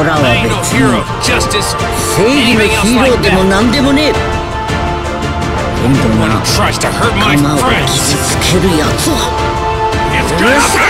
俺らは別に正義のヒーローでも何でもねえ。今度は仲間を傷つけるやつを。